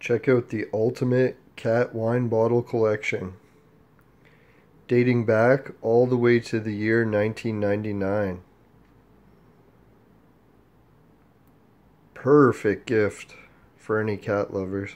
Check out the ultimate cat wine bottle collection, dating back all the way to the year 1999. Perfect gift for any cat lovers.